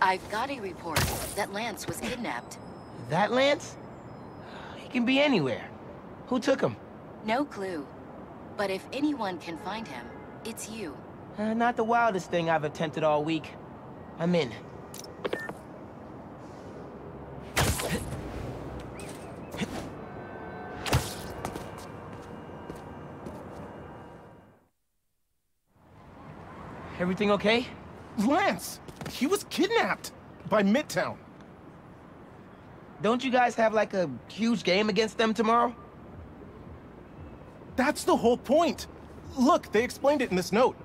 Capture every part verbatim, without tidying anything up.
I've got a report that Lance was kidnapped. That Lance? He can be anywhere. Who took him? No clue. But if anyone can find him, it's you. Uh, not the wildest thing I've attempted all week. I'm in. Everything okay? Lance! He was kidnapped by Midtown. Don't you guys have like a huge game against them tomorrow? That's the whole point. Look, they explained it in this note.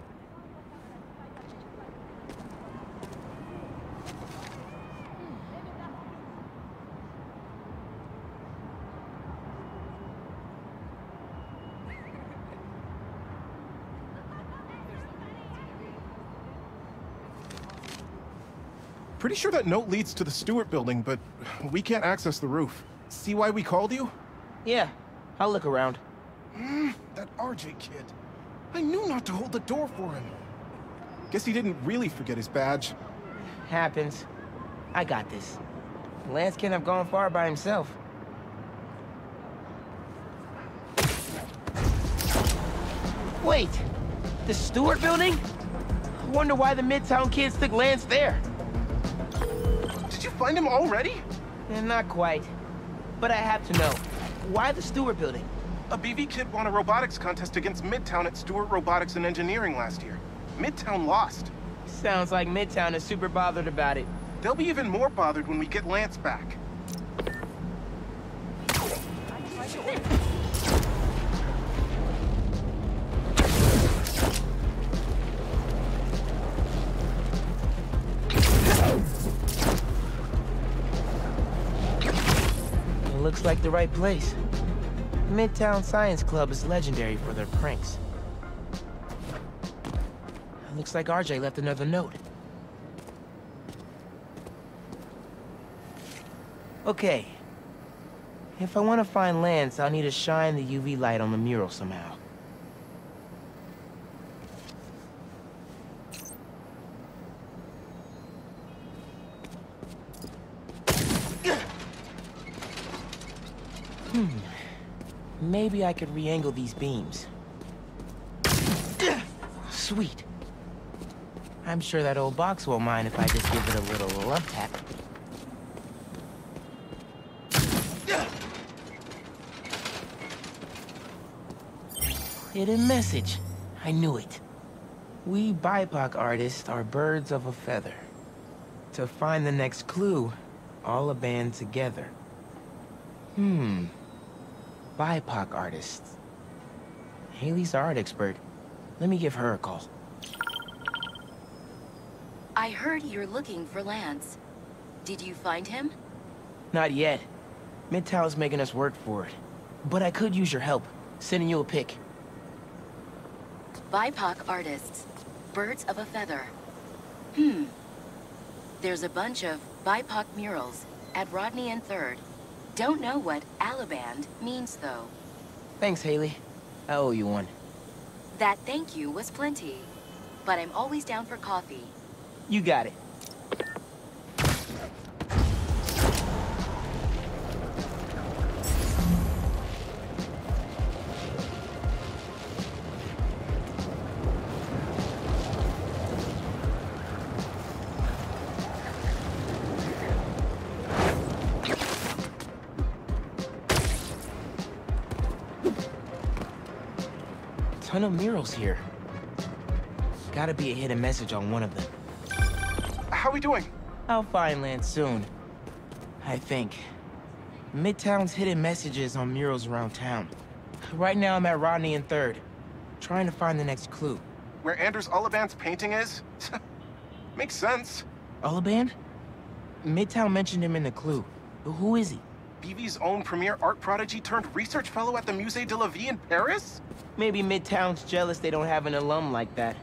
Pretty sure that note leads to the Stewart building, but we can't access the roof. See why we called you? Yeah, I'll look around. Mm, that R J kid. I knew not to hold the door for him. Guess he didn't really forget his badge. Happens. I got this. Lance can't have gone far by himself. Wait, the Stewart building? I wonder why the Midtown kids took Lance there. Did you find him already? Yeah, not quite. But I have to know. Why the Stewart building? A B V kid won a robotics contest against Midtown at Stewart Robotics and Engineering last year. Midtown lost. Sounds like Midtown is super bothered about it. They'll be even more bothered when we get Lance back. Looks like the right place. Midtown Science Club is legendary for their pranks. Looks like R J left another note. Okay. If I want to find Lance, I'll need to shine the U V light on the mural somehow. Hmm. Maybe I could re-angle these beams. Sweet. I'm sure that old box won't mind if I just give it a little love tap. Hidden message. I knew it. We B I P O C artists are birds of a feather. To find the next clue, all a band together. Hmm. B I P O C artists. Haley's art expert. Let me give her a call. I heard you're looking for Lance. Did you find him? Not yet. Midtown's making us work for it. But I could use your help. Sending you a pic. B I P O C artists. Birds of a feather. Hmm. There's a bunch of B I P O C murals at Rodney and Third. Don't know what Alaband means, though. Thanks, Haley. I owe you one. That thank you was plenty. But I'm always down for coffee. You got it. Ton of murals here. Gotta be a hidden message on one of them. How we doing? I'll find Lance soon. I think. Midtown's hidden messages on murals around town. Right now I'm at Rodney and Third, trying to find the next clue. Where Anders Olliband's painting is? Makes sense. Olliband? Midtown mentioned him in the clue. But who is he? B V's own premier art prodigy turned research fellow at the Musée de la Vie in Paris? Maybe Midtown's jealous they don't have an alum like that.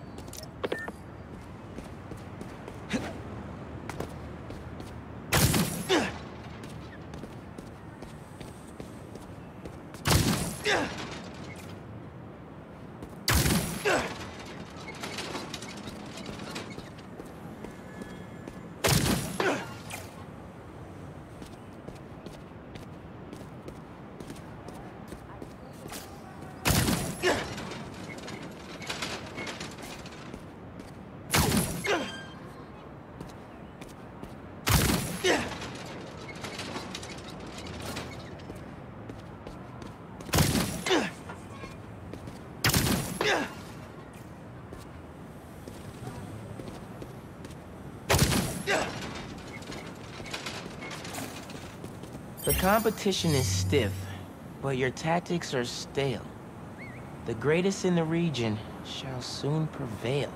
The competition is stiff, but your tactics are stale. The greatest in the region shall soon prevail.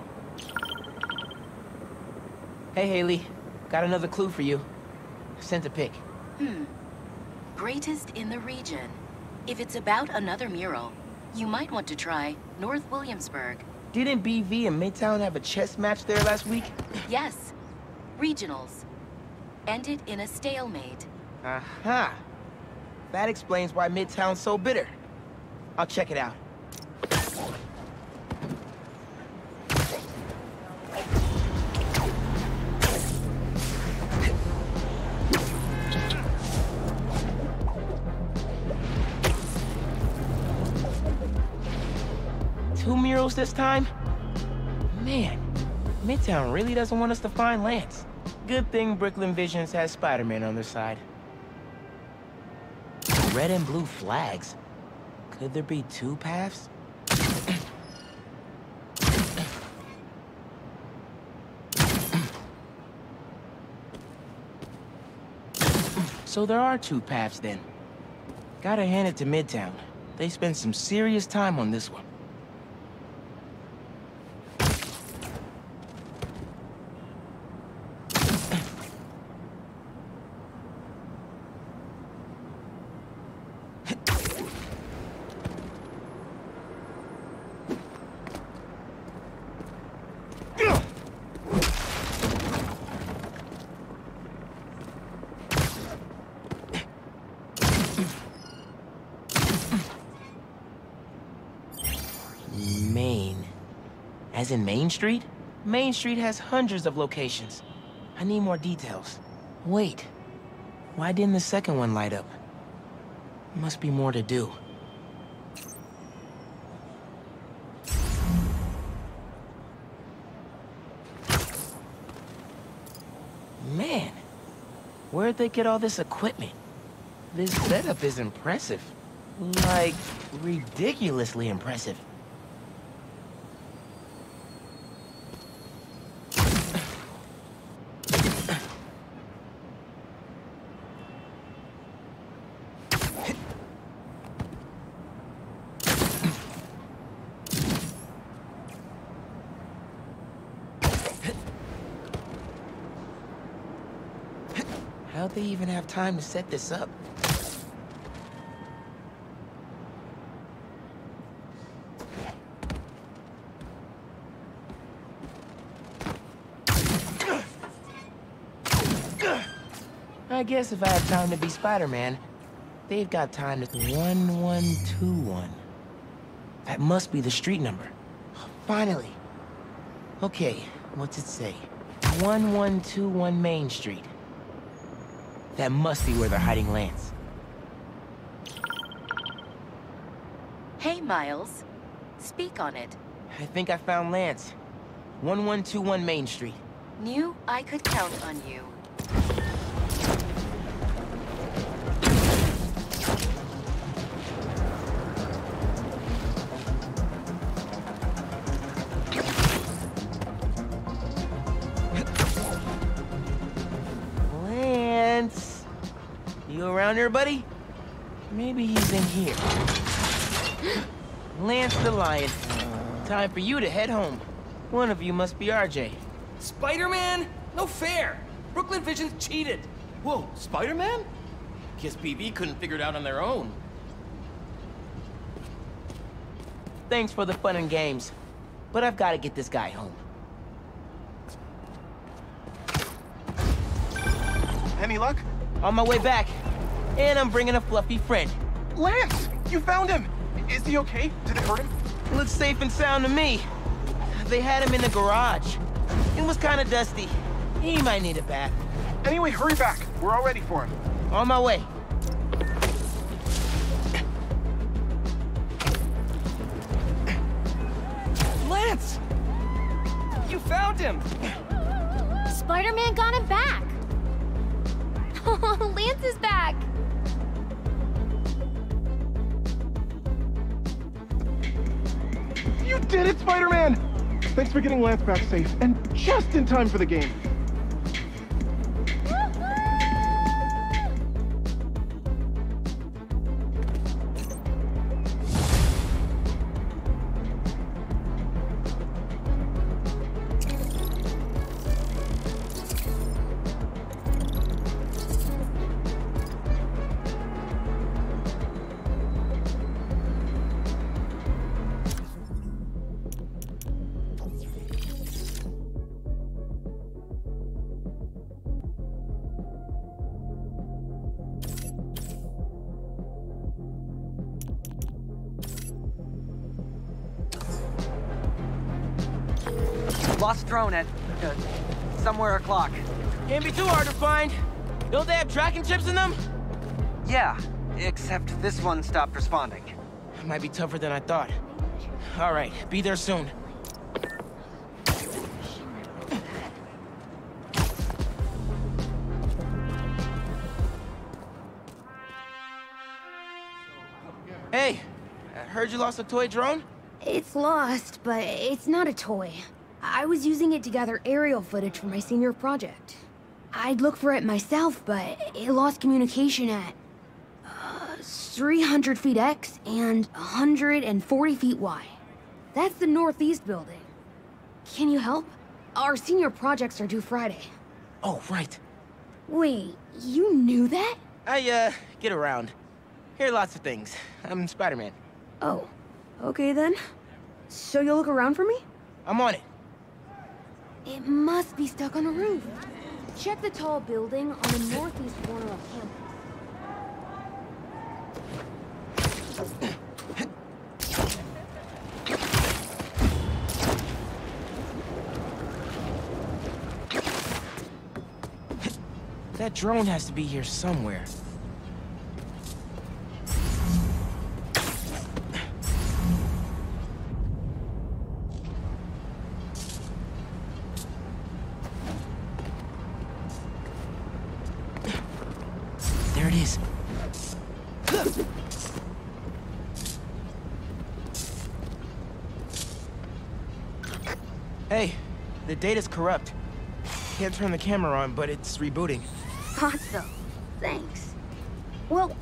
Hey, Haley. Got another clue for you. Sent a pic. Hmm. Greatest in the region. If it's about another mural, you might want to try North Williamsburg. Didn't B V and Midtown have a chess match there last week? Yes. Regionals. Ended in a stalemate. Aha. Uh-huh. That explains why Midtown's so bitter. I'll check it out. Two murals this time? Man, Midtown really doesn't want us to find Lance. Good thing Brooklyn Visions has Spider-Man on their side. Red and blue flags? Could there be two paths? So there are two paths then. Gotta hand it to Midtown. They spent some serious time on this one. Main. As in Main Street? Main Street has hundreds of locations. I need more details. Wait. Why didn't the second one light up? Must be more to do. Man, where'd they get all this equipment? This setup is impressive. Like, ridiculously impressive. How'd they even have time to set this up? I guess if I have time to be Spider-Man, they've got time to... one one two one. That must be the street number. Finally. Okay, what's it say? one one two one Main Street. That must be where they're hiding Lance. Hey, Miles. Speak on it. I think I found Lance. one one two one Main Street. Knew I could count on you. You around here, buddy? Maybe he's in here. Lance the Lion. Time for you to head home. One of you must be R J. Spider-Man? No fair! Brooklyn Visions cheated! Whoa, Spider-Man? Guess B V couldn't figure it out on their own. Thanks for the fun and games, but I've got to get this guy home. Any luck? On my way back. And I'm bringing a fluffy friend. Lance! You found him! Is he okay? Did it hurt him? Looks safe and sound to me. They had him in the garage. It was kind of dusty. He might need a bath. Anyway, hurry back. We're all ready for him. On my way. Lance! You found him! Spider-Man got him back! Oh, Lance is back! You did it, Spider-Man! Thanks for getting Lance back safe, and just in time for the game. Woo-hoo! Lost drone at uh, somewhere o'clock. Can't be too hard to find. Don't they have tracking chips in them? Yeah, except this one stopped responding. It might be tougher than I thought. All right, be there soon. Hey, I heard you lost a toy drone? It's lost, but it's not a toy. I was using it to gather aerial footage for my senior project. I'd look for it myself, but it lost communication at uh, three hundred feet X and one hundred forty feet Y. That's the Northeast building. Can you help? Our senior projects are due Friday. Oh, right. Wait, you knew that? I, uh, get around. Hear lots of things. I'm Spider-Man. Oh, okay then. So you'll look around for me? I'm on it. It must be stuck on a roof. Check the tall building on the northeast corner of campus. That drone has to be here somewhere. Hey, the data's corrupt. Can't turn the camera on, but it's rebooting. Awesome. Thanks. Well,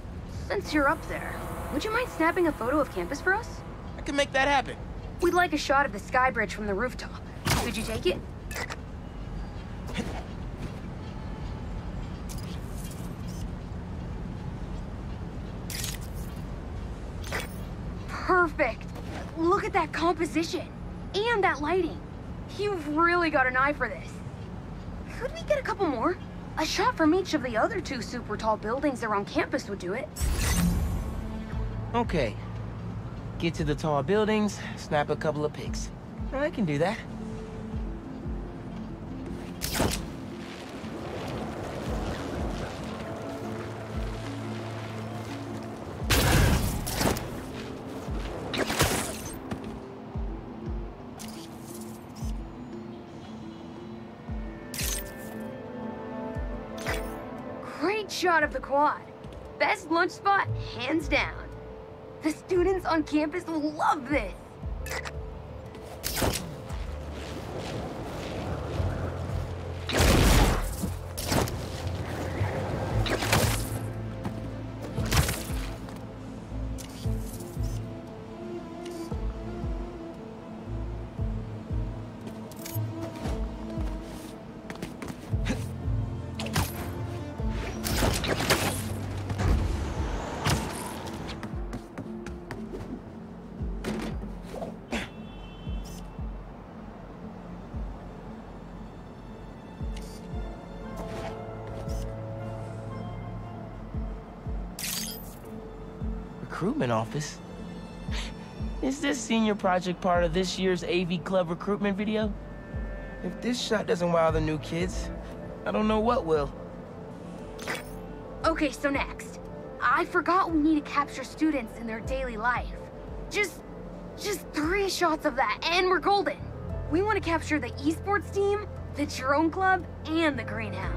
since you're up there, would you mind snapping a photo of campus for us? I can make that happen. We'd like a shot of the sky bridge from the rooftop. Could you take it? Perfect. Look at that composition and that lighting. You've really got an eye for this. Could we get a couple more? A shot from each of the other two super tall buildings around campus would do it. Okay. Get to the tall buildings, snap a couple of pics. I can do that. Shot of the quad. Best lunch spot, hands down. The students on campus will love this. Recruitment office? Is this senior project part of this year's A V Club recruitment video? If this shot doesn't wow the new kids, I don't know what will. Okay, so next. I forgot we need to capture students in their daily life. Just, just three shots of that and we're golden. We want to capture the esports team, the drone club, and the greenhouse.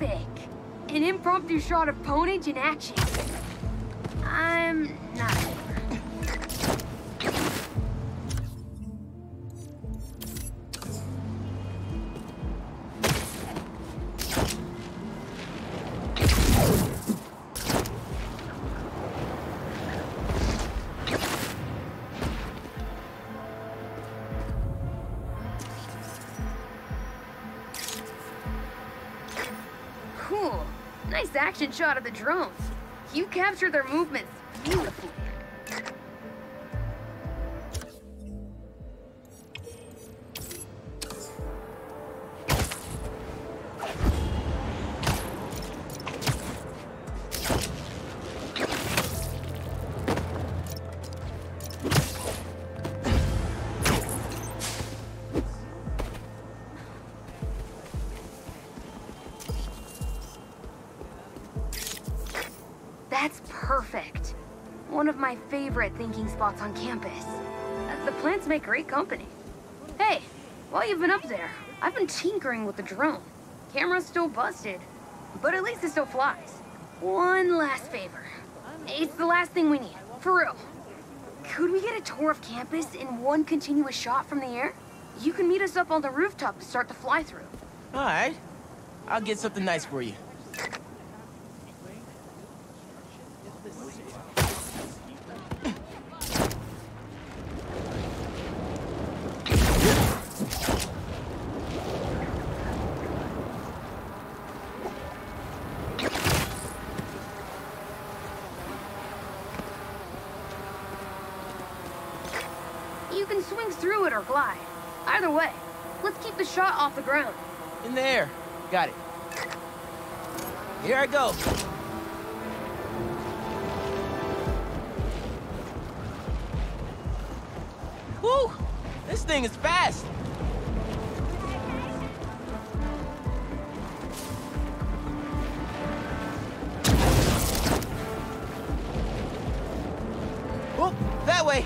epic. An impromptu shot of ponage in action. I'm not sure. Cool. Nice action shot of the drones. You capture their movements beautifully. That's perfect. One of my favorite thinking spots on campus. The plants make great company. Hey, while you've been up there, I've been tinkering with the drone. Camera's still busted, but at least it still flies. One last favor. It's the last thing we need, for real. Could we get a tour of campus in one continuous shot from the air? You can meet us up on the rooftop to start the fly-through. All right. I'll get something nice for you. You can swing through it or glide. Either way, let's keep the shot off the ground. In the air. Got it. Here I go. Woo! This thing is fast. Oh, that way.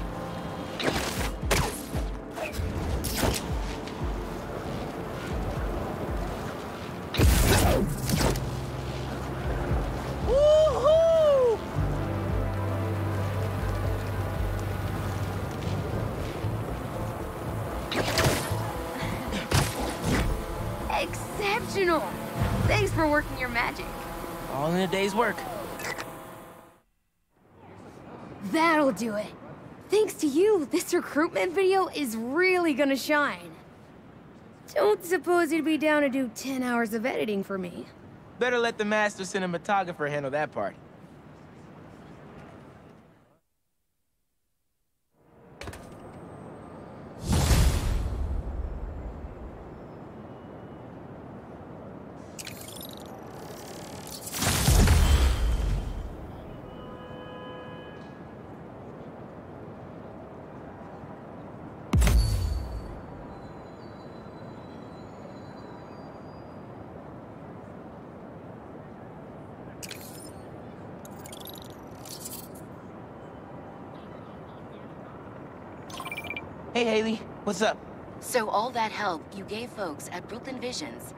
Exceptional! Thanks for working your magic. All in a day's work. That'll do it. Thanks to you, this recruitment video is really gonna shine. Don't suppose you'd be down to do ten hours of editing for me. Better let the master cinematographer handle that part. Hey, Haley. What's up? So all that help you gave folks at Brooklyn Visions,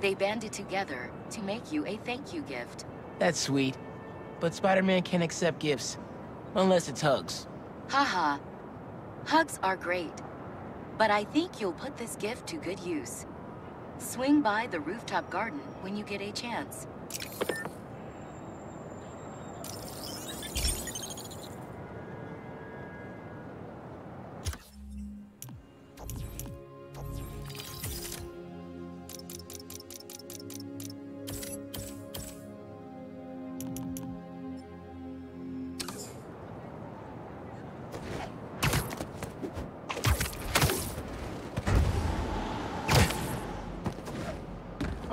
they banded together to make you a thank you gift. That's sweet. But Spider-Man can't accept gifts. Unless it's hugs. Haha. Hugs are great. But I think you'll put this gift to good use. Swing by the rooftop garden when you get a chance.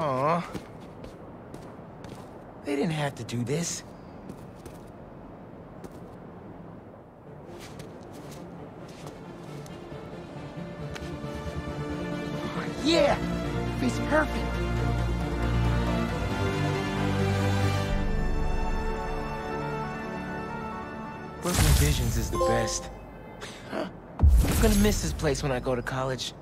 Aw. They didn't have to do this. Yeah! It's perfect! Brooklyn Visions is the best. I'm gonna miss this place when I go to college.